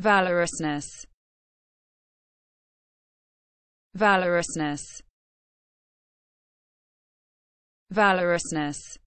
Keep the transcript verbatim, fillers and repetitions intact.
Valorousness. Valorousness. Valorousness.